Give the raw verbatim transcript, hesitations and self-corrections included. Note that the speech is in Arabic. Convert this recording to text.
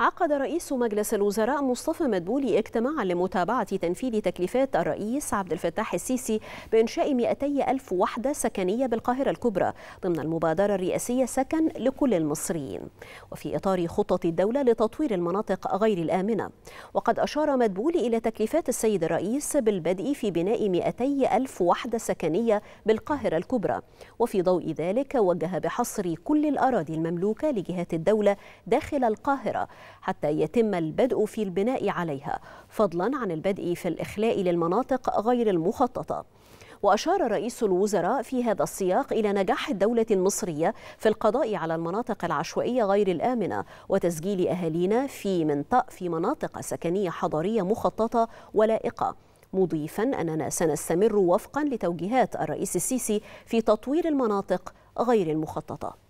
عقد رئيس مجلس الوزراء مصطفى مدبولي اجتماعا لمتابعة تنفيذ تكليفات الرئيس عبد الفتاح السيسي بإنشاء مئتي ألف وحدة سكنية بالقاهرة الكبرى ضمن المبادرة الرئاسية سكن لكل المصريين، وفي إطار خطة الدولة لتطوير المناطق غير الآمنة. وقد أشار مدبولي إلى تكليفات السيد الرئيس بالبدء في بناء مئتي ألف وحدة سكنية بالقاهرة الكبرى، وفي ضوء ذلك وجه بحصر كل الأراضي المملوكة لجهات الدولة داخل القاهرة حتى يتم البدء في البناء عليها، فضلا عن البدء في الإخلاء للمناطق غير المخططة. وأشار رئيس الوزراء في هذا السياق إلى نجاح الدولة المصرية في القضاء على المناطق العشوائية غير الآمنة وتسجيل أهالينا في منطقة في مناطق سكنية حضرية مخططة ولائقة، مضيفا أننا سنستمر وفقا لتوجيهات الرئيس السيسي في تطوير المناطق غير المخططة.